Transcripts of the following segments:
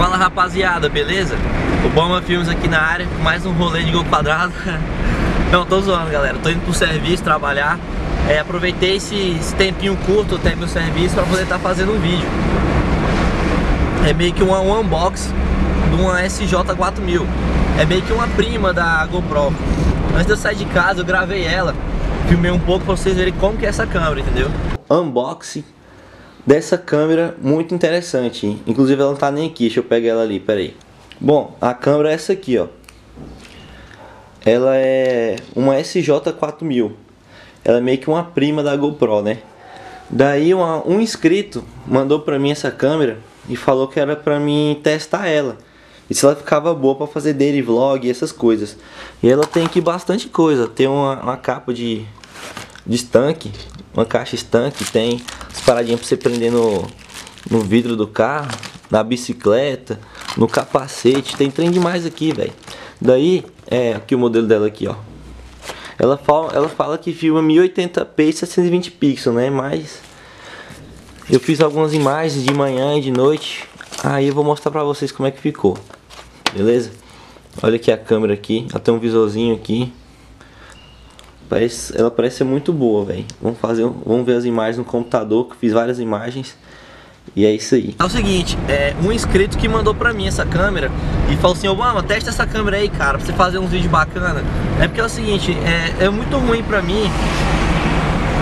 Fala rapaziada, beleza? Obama Films aqui na área, mais um rolê de gol quadrado. Não, tô zoando galera, tô indo pro serviço trabalhar. Aproveitei esse tempinho curto até meu serviço pra poder estar fazendo um vídeo. É meio que um unboxing de uma SJ4000. É meio que uma prima da GoPro. Antes de eu sair de casa eu gravei ela, filmei um pouco pra vocês verem como que é essa câmera, entendeu? Unboxing dessa câmera muito interessante. Inclusive ela não tá nem aqui, deixa eu pegar ela ali, peraí. Bom, a câmera é essa aqui, ó. Ela é uma SJ4000. Ela é meio que uma prima da GoPro, né? Daí um inscrito mandou pra mim essa câmera e falou que era pra mim testar ela e se ela ficava boa pra fazer daily vlog e essas coisas. E ela tem aqui bastante coisa. Tem uma capa de estanque, uma caixa estanque, tem as paradinhas pra você prender no vidro do carro, na bicicleta, no capacete, tem trem demais aqui, velho. Daí, aqui o modelo dela aqui, ó. Ela fala que filma 1080p e 720 pixels, né? Mas eu fiz algumas imagens de manhã e de noite, aí eu vou mostrar pra vocês como é que ficou, beleza? Olha aqui a câmera aqui, ela tem um visorzinho aqui. Ela parece ser muito boa, velho. Vamos ver as imagens no computador, que eu fiz várias imagens. E é isso aí. É o seguinte, um inscrito que mandou pra mim essa câmera e falou assim: Obama, testa essa câmera aí, cara, pra você fazer uns vídeos bacanas. É porque é o seguinte, é muito ruim pra mim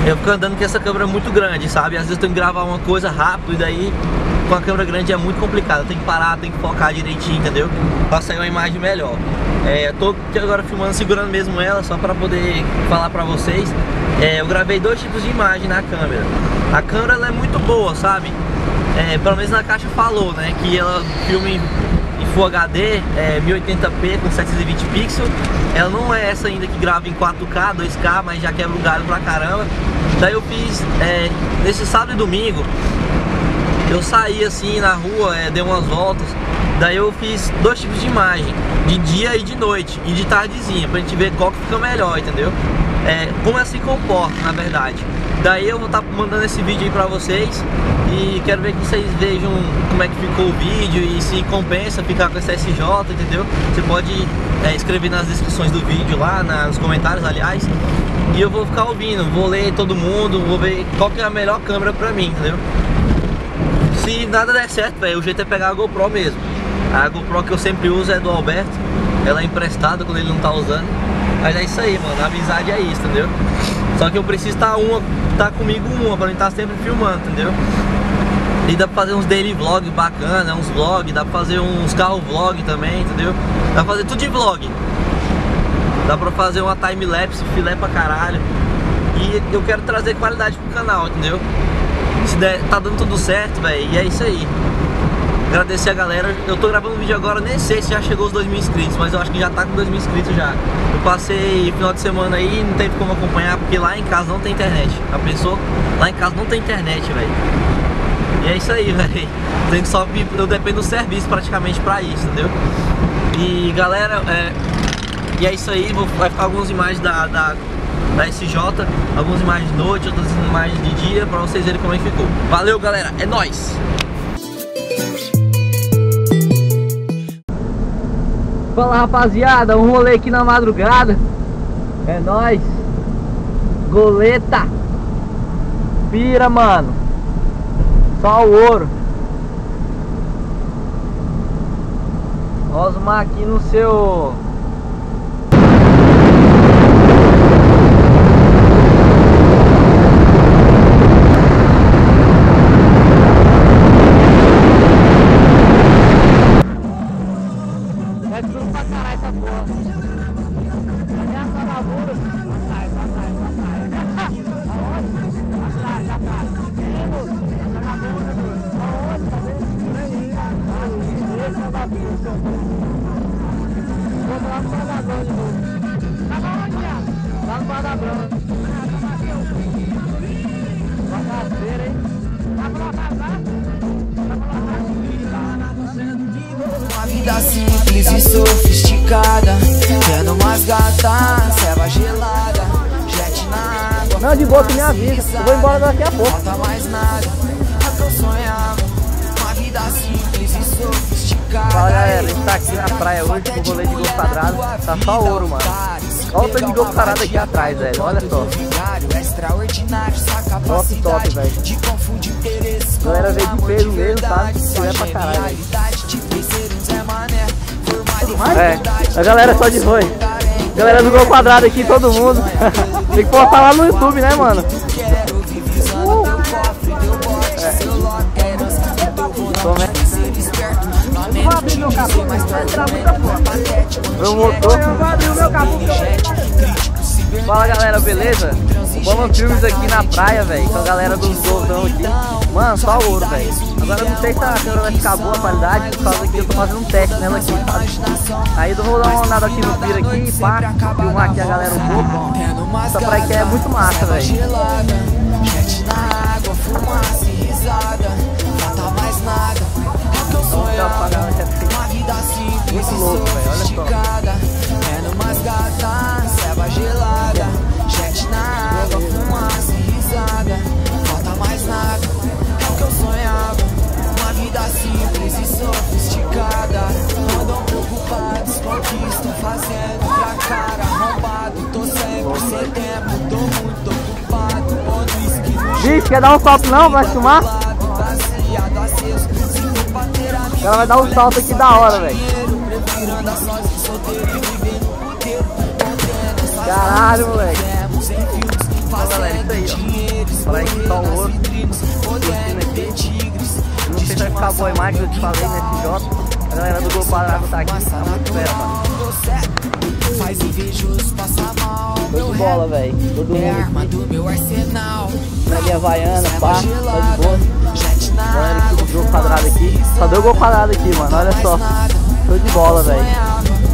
eu ficar andando com essa câmera muito grande, sabe? Às vezes eu tenho que gravar uma coisa rápido e daí com a câmera grande é muito complicado. Tem que parar, tem que focar direitinho, entendeu? Pra sair uma imagem melhor. Tô agora filmando, segurando mesmo ela, só pra poder falar pra vocês. Eu gravei dois tipos de imagem na câmera. A câmera ela é muito boa, sabe? Pelo menos na caixa falou, né, que ela filma em Full HD, 1080p com 720 pixels. Ela não é essa ainda que grava em 4K, 2K, mas já quebra o galho pra caramba. Daí eu fiz, nesse sábado e domingo, eu saí assim na rua, dei umas voltas. Daí eu fiz dois tipos de imagem, de dia e de noite, e de tardezinha, pra gente ver qual que fica melhor, entendeu? Como ela se comporta, na verdade. Daí eu vou estar mandando esse vídeo aí pra vocês e quero ver que vocês vejam como é que ficou o vídeo e se compensa ficar com essa SJ, entendeu? Você pode escrever nas descrições do vídeo lá, nos comentários, aliás. E eu vou ficar ouvindo, vou ler todo mundo, vou ver qual que é a melhor câmera pra mim, entendeu? Se nada der certo, véio, o jeito é pegar a GoPro mesmo. A GoPro que eu sempre uso é do Alberto, ela é emprestada quando ele não tá usando. Mas é isso aí, mano, a amizade é isso, entendeu? Só que eu preciso tá comigo uma, pra mim tá sempre filmando, entendeu? E dá pra fazer uns daily vlog bacana, uns vlog, dá pra fazer uns carro vlog também, entendeu? Dá pra fazer tudo de vlog. Dá pra fazer uma time-lapse, filé pra caralho. E eu quero trazer qualidade pro canal, entendeu? Se der, tá dando tudo certo, velho, e é isso aí. Agradecer a galera, eu tô gravando um vídeo agora, nem sei se já chegou os 2.000 inscritos, mas eu acho que já tá com 2.000 inscritos já. Eu passei final de semana aí, não teve como acompanhar, porque lá em casa não tem internet. A pessoa, lá em casa não tem internet, velho. E é isso aí, velho. Tem que só vir, eu dependo do serviço praticamente pra isso, entendeu? E galera, e é isso aí, vai ficar algumas imagens da SJ, algumas imagens de noite, outras imagens de dia, pra vocês verem como é que ficou. Valeu galera, é nóis! Fala rapaziada, um rolê aqui na madrugada. É nóis. Goleta. Pira, mano. Só o ouro. Osmar aqui no seu... Uma vida simples e sofisticada, tendo umas gatas, ceva gelada, jet na água. Não, de boa que me avisa, eu vou embora daqui a pouco. Não falta mais nada, mas eu sonhava. Uma vida simples e sofisticada. Fala galera, a gente tá aqui na praia hoje com o rolê de gol quadrado. Tá só ouro, mano. Olha o tanto de gol parado aqui atrás, velho. Olha só. Top, top, velho. A galera veio de peso mesmo, sabe? Isso é pra caralho, véio. É, a galera só de roi. Galera do gol quadrado aqui, todo mundo. Tem que postar lá no YouTube, né, mano? Eu vou abrir meu capô, mas vai entrar muita foto. Eu vou abrir o meu capô. Fala galera, beleza? Obama Films aqui na praia, velho. Com a galera dos Goldão aqui. Mano, só ouro, velho. Agora eu não sei se a câmera vai ficar boa a qualidade, por causa que eu tô fazendo um teste nela aqui, sabe? Aí eu vou dar uma olhada aqui no pier aqui, pá, filmar aqui a galera um pouco. Essa praia aqui é muito massa, velho. Muito louco, velho, olha só. Vixe, quer dar um copo não? Vai filmar? Ela vai dar um salto aqui da hora, velho. Caralho, moleque. Olha, galera, isso aí, ó. Fala aí que tá o ouro. Não sei se vai ficar boa a imagem que eu te falei nesse jogo. A galera do Gol Quadrado tá aqui. Tá muito fera, mano. Tô de bola, velho. Todo mundo aqui. Peguei a vaiana, pá. Tá de boa. Galera aqui do Gol Quadrado aqui. Só deu Gol Quadrado aqui, mano. Olha só. Show de bola, velho.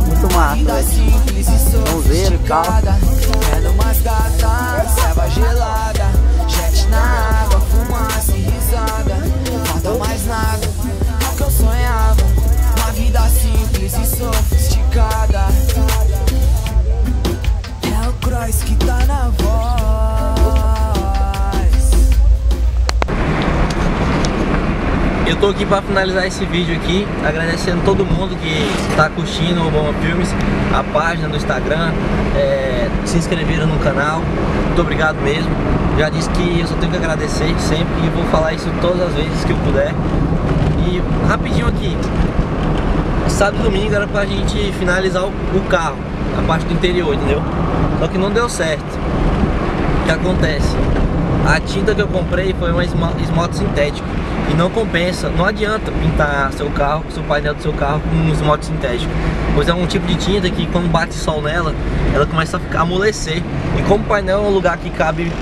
Muito massa, velho. Vamos ver e tal. Eu tô aqui pra finalizar esse vídeo aqui, agradecendo todo mundo que tá curtindo o Obama Films, a página do Instagram, se inscreveram no canal, muito obrigado mesmo. Já disse que eu só tenho que agradecer sempre e vou falar isso todas as vezes que eu puder. E rapidinho aqui, sábado e domingo era pra gente finalizar o carro, a parte do interior, entendeu? Só que não deu certo. O que acontece? A tinta que eu comprei foi um esmalte sintético e não compensa, não adianta pintar seu carro, seu painel do seu carro com um esmalte sintético, pois é um tipo de tinta que quando bate sol nela, ela começa a amolecer, e como o painel é um lugar que cabe,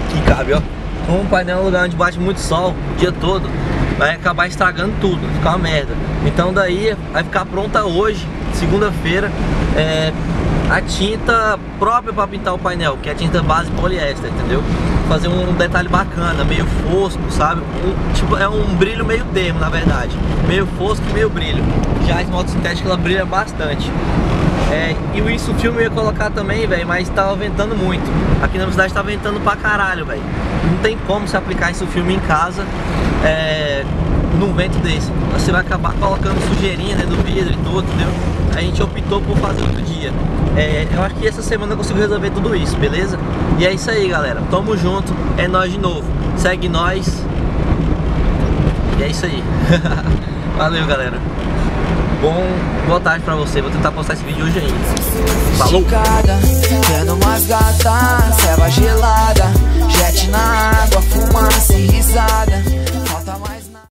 ó, como o painel é um lugar onde bate muito sol o dia todo, vai acabar estragando tudo, vai ficar uma merda. Então daí vai ficar pronta hoje, segunda-feira, a tinta própria para pintar o painel, que é a tinta base poliéster, entendeu? Fazer um detalhe bacana, meio fosco, sabe? Tipo, é um brilho meio termo, na verdade. Meio fosco e meio brilho. Já a esmalte sintética, ela brilha bastante. E isso o filme eu ia colocar também, velho, mas tava ventando muito. Aqui na cidade tá ventando pra caralho, velho. Não tem como se aplicar isso o filme em casa, num vento desse. Você vai acabar colocando sujeirinha dentro do vidro e tudo, entendeu? A gente optou por fazer outro dia. Eu acho que essa semana eu consigo resolver tudo isso, beleza? E é isso aí, galera. Tamo junto. É nóis de novo. Segue nós. E é isso aí. Valeu, galera. Boa tarde pra você. Vou tentar postar esse vídeo hoje ainda. Falou!